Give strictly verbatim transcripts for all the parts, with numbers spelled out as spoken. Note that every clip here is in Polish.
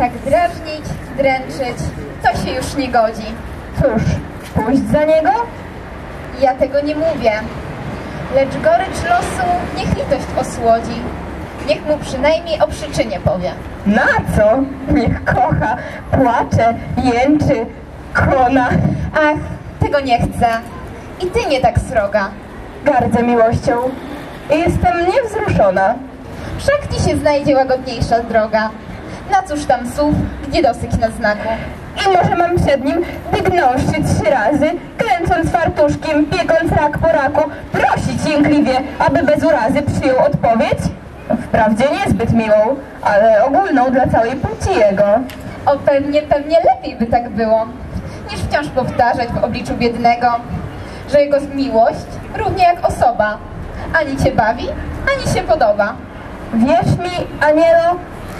tak drażnić, dręczyć, to się już nie godzi. Cóż, pójść za niego? Ja tego nie mówię. Lecz gorycz losu niech litość osłodzi. Niech mu przynajmniej o przyczynie powie. Na co? Niech kocha, płacze, jęczy, kona. Ach, tego nie chcę. I ty nie tak sroga. Gardzę miłością. Jestem niewzruszona. Wszak ci się znajdzie łagodniejsza droga. Na cóż tam słów, gdzie dosyć na znaku. I może mam przed nim dygnąszczyć trzy razy, kręcąc fartuszkiem, piekąc rak po raku, prosić jękliwie, aby bez urazy przyjął odpowiedź? Wprawdzie niezbyt miłą, ale ogólną dla całej płci jego. O pewnie, pewnie lepiej by tak było, niż wciąż powtarzać w obliczu biednego, że jego miłość równie jak osoba, ani cię bawi, ani się podoba. Wierz mi, anielo,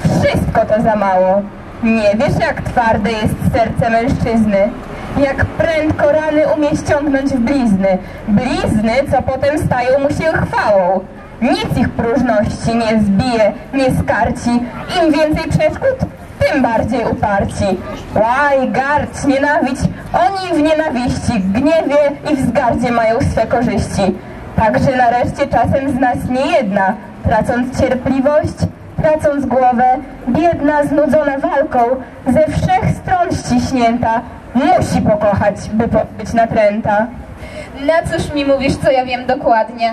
wszystko to za mało. Nie wiesz, jak twarde jest serce mężczyzny, jak prędko rany umie ściągnąć w blizny. Blizny, co potem stają mu się chwałą. Nic ich próżności nie zbije, nie skarci. Im więcej przeszkód, tym bardziej uparci. Łaj, garć, nienawidź, oni w nienawiści, gniewie i wzgardzie mają swe korzyści. Także nareszcie czasem z nas niejedna, tracąc cierpliwość, tracąc głowę, biedna, znudzona walką, ze wszech stron ściśnięta, musi pokochać, by być natręta. Na cóż mi mówisz, co ja wiem dokładnie?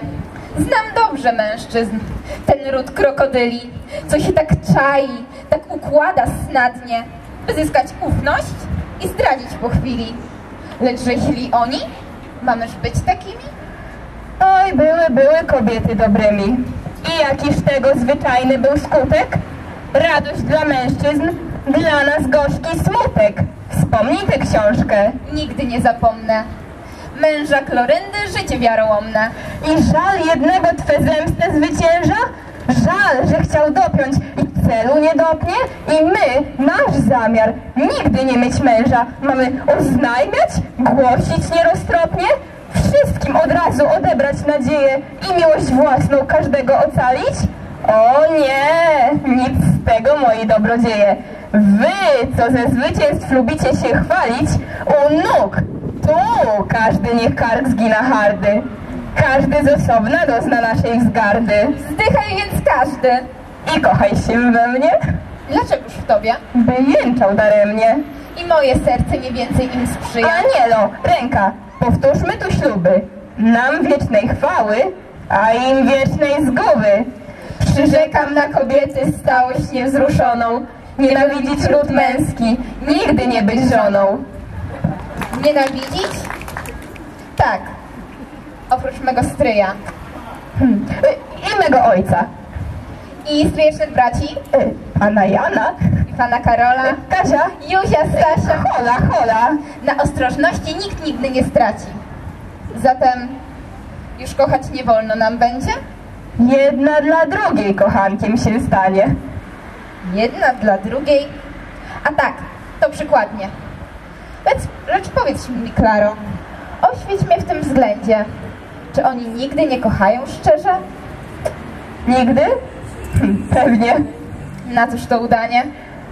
Znam dobrze mężczyzn, ten ród krokodyli, co się tak czai, tak układa snadnie, by zyskać ufność i zdradzić po chwili. Lecz jeśli oni, mameż być takimi? Oj, były, były kobiety dobrymi. I jakiż tego zwyczajny był skutek? Radość dla mężczyzn, dla nas gorzki smutek. Wspomnij tę książkę. Nigdy nie zapomnę. Męża Kloryndy życie wiarołomne. I żal jednego twe zemstę zwycięża? Żal, że chciał dopiąć i celu nie dopnie? I my, nasz zamiar, nigdy nie mieć męża, mamy oznajmiać, głosić nieroztropnie? Wszystkim od razu odebrać nadzieję i miłość własną każdego ocalić? O nie, nic z tego, moi dobrodzieje. Wy, co ze zwycięstw lubicie się chwalić, u nóg, tu każdy niech kark zgina hardy. Każdy z osobna dozna naszej wzgardy. Zdychaj więc każdy. I kochaj się we mnie. Dlaczegoż w tobie? By jęczał daremnie. I moje serce nie więcej im sprzyja. Anielo, ręka. Powtórzmy tu śluby, nam wiecznej chwały, a im wiecznej zguby. Przyrzekam na kobiety stałość niewzruszoną, nienawidzić ród męski, nigdy nie być żoną. Nienawidzić? Tak, oprócz mego stryja. Hmm. I mego ojca. I stryjecznych braci? Pana Jana. Pana Karola, Kasia, Józia, Stasia. Hola, hola. Na ostrożności nikt nigdy nie straci. Zatem już kochać nie wolno nam będzie? Jedna dla drugiej kochankiem się stanie. Jedna dla drugiej? A tak, to przykładnie. Lecz, lecz powiedz mi, Klaro, oświeć mnie w tym względzie. Czy oni nigdy nie kochają szczerze? Nigdy? Pewnie. Na cóż to udanie?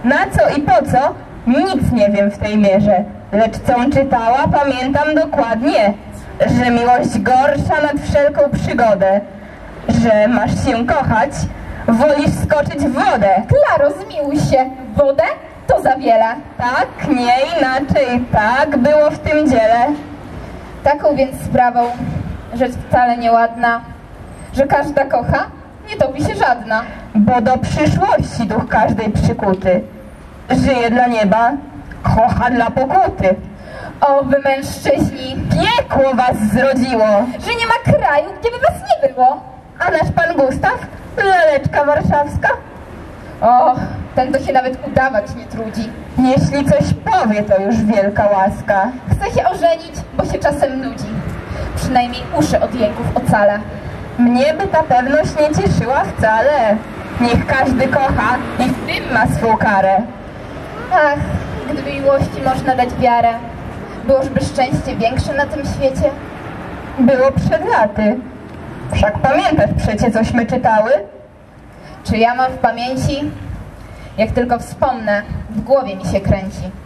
Na co i po co? Nic nie wiem w tej mierze, lecz com czytała, pamiętam dokładnie, że miłość gorsza nad wszelką przygodę, że masz się kochać, wolisz skoczyć w wodę. Klaro, zmiłuj się, wodę to za wiele. Tak, nie inaczej, tak było w tym dziele. Taką więc sprawą, rzecz wcale nieładna, że każda kocha, nie topi się żadna. Bo do przyszłości duch każdej przykuty żyje dla nieba, kocha dla pokuty. O wy mężczyźni, piekło was zrodziło, że nie ma kraju, gdzie by was nie było. A nasz pan Gustaw, laleczka warszawska? O, ten to się nawet udawać nie trudzi. Jeśli coś powie, to już wielka łaska. Chce się ożenić, bo się czasem nudzi. Przynajmniej uszy od jęków ocala. Mnie by ta pewność nie cieszyła wcale. Niech każdy kocha i w tym ma swą karę. Ach, gdyby miłości można dać wiarę, byłożby szczęście większe na tym świecie? Było przed laty. Wszak pamiętasz przecie, cośmy czytały? Czy ja mam w pamięci? Jak tylko wspomnę, w głowie mi się kręci.